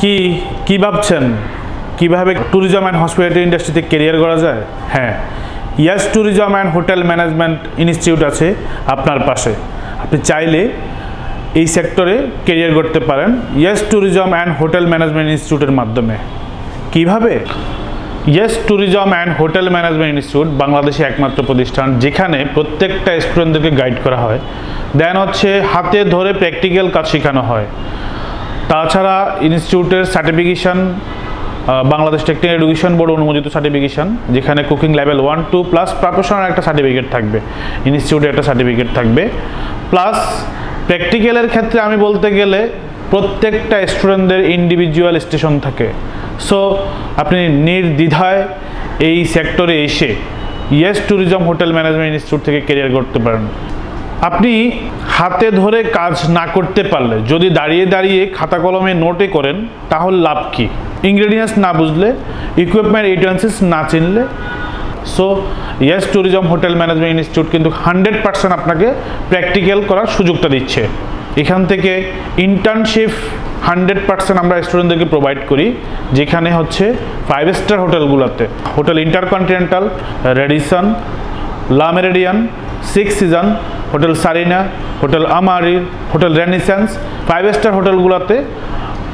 কি কি ভাবছেন কিভাবে ট্যুরিজম এন্ড হসপিটালিটি ইন্ডাস্ট্রিতে ক্যারিয়ার করা যায়? হ্যাঁ, yes tourism and hotel management institute আছে আপনার পাশে। আপনি চাইলে এই সেক্টরে ক্যারিয়ার করতে পারেন yes tourism and hotel management ইনস্টিটিউটের মাধ্যমে। কিভাবে? Yes tourism and hotel management institute বাংলাদেশে একমাত্র প্রতিষ্ঠান যেখানে প্রত্যেকটা স্টুডেন্টদেরকে গাইড করা হয়, দেন হচ্ছে হাতে ধরে প্র্যাকটিক্যাল কাজ শেখানো হয়। তাছাড়া ইনস্টিটিউটের certification Bangladesh technical education board অনুমোদিত সার্টিফিকেশান, যেখানে কুকিং লেভেল 1-2 প্লাস প্রফেশনাল একটা সার্টিফিকেট থাকবে, ইনস্টিটিউটে একটা সার্টিফিকেট থাকবে। প্লাস প্র্যাকটিক্যালের ক্ষেত্রে আমি বলতে গেলে প্রত্যেকটা স্টুডেন্টদের ইন্ডিভিজুয়াল স্টেশন থাকে। সো আপনি নির্দ্বিধায় এই সেক্টরে এসে yes tourism hotel management institute থেকে ক্যারিয়ার করতে পারেন। আপনি হাতে ধরে কাজ না করতে পারলে, যদি দাঁড়িয়ে দাঁড়িয়ে খাতা কলমে নোটে করেন, তাহলে লাভ কী? ইনগ্রেডিয়েন্টস না বুঝলে, ইকুইপমেন্ট ইউটেন্সিলস না চিনলে। So yes tourism hotel management institute কিন্তু 100% আপনাকে প্র্যাকটিক্যাল করার সুযোগটা দিচ্ছে। এখান থেকে ইন্টার্নশিপ 100% আমরা স্টুডেন্টদেরকে প্রোভাইড করি, যেখানে হচ্ছে 5-স্টার হোটেলগুলোতে, হোটেল ইন্টারকন্টিনেন্টাল, রেডিসন, লা Meridien, six season, hotel Sarina, hotel Amari, hotel Renaissance, 5-স্টার হোটেলগুলোতে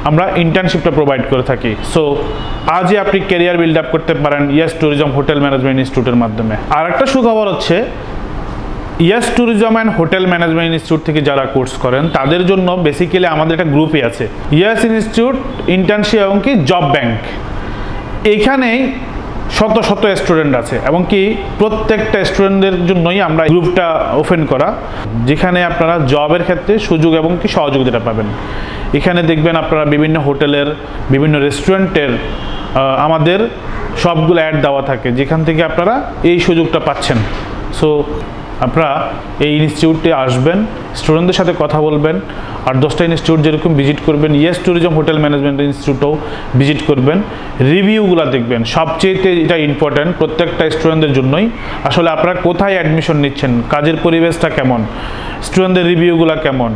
আমরা ইন্টার্নশিপটা প্রোভাইড করে থাকি। সো আজই আপনি ক্যারিয়ার বিল্ড আপ করতে পারেন ইয়েস ট্যুরিজম হোটেল ম্যানেজমেন্ট ইনস্টিটিউটের মাধ্যমে। আর একটা সুখবর হচ্ছে, yes tourism and hotel management institute থেকে যারা কোর্স করেন তাদের জন্য বেসিক্যালি আমাদের একটা গ্রুপই আছে, ইয়েস ইনস্টিটিউট ইন্টার্নশিপ এবং কি জব ব্যাংক। এইখানেই শত শত স্টুডেন্ট আছে এবং কি প্রত্যেকটা স্টুডেন্টদের জন্যই আমরা গ্রুপটা ওপেন করা, যেখানে আপনারা জবের ক্ষেত্রে সুযোগ এবং কি সহযোগিতাটা পাবেন। এখানে দেখবেন আপনারা বিভিন্ন হোটেলের, বিভিন্ন রেস্টুরেন্টের আমাদের সবগুলো অ্যাড দেওয়া থাকে, যেখান থেকে আপনারা এই সুযোগটা পাচ্ছেন। সো আপনারা এই ইনস্টিটিউটে আসবেন, স্টুডেন্টদের সাথে কথা বলবেন, আর 10টা ইনস্টিটিউট যেরকম ভিজিট করবেন, ইয়েস ট্যুরিজম হোটেল ম্যানেজমেন্ট ইনস্টিটিউটও ভিজিট করবেন, রিভিউগুলো দেখবেন। সবচেয়ে এটা ইম্পর্ট্যান্ট প্রত্যেকটা স্টুডেন্টদের জন্যই, আসলে আপনারা কোথায় অ্যাডমিশন নিচ্ছেন, কাজের পরিবেশটা কেমন, স্টুডেন্টদের রিভিউগুলো কেমন,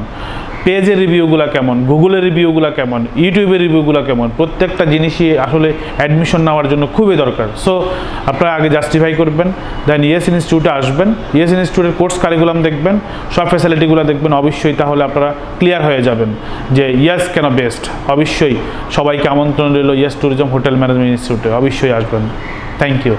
পেজের রিভিউগুলো কেমন, গুগলের রিভিউগুলো কেমন, ইউটিউবের রিভিউগুলো কেমন, প্রত্যেকটা জিনিসই আসলে অ্যাডমিশন নেওয়ার জন্য খুবই দরকার। সো আপনারা আগে জাস্টিফাই করবেন, দেন ইয়েস ইনস্টিটিউটে আসবেন, ইয়েস ইনস্টিটিউটের কোর্স কারিকুলাম দেখবেন, সব ফ্যাসিলিটিগুলো দেখবেন, অবশ্যই তাহলে আপনারা ক্লিয়ার হয়ে যাবেন যে ইয়েস কেন বেস্ট। অবশ্যই সবাইকে আমন্ত্রণ রইল ইয়েস ট্যুরিজম হোটেল ম্যানেজমেন্ট ইনস্টিটিউটে, অবশ্যই আসবেন। Thank you.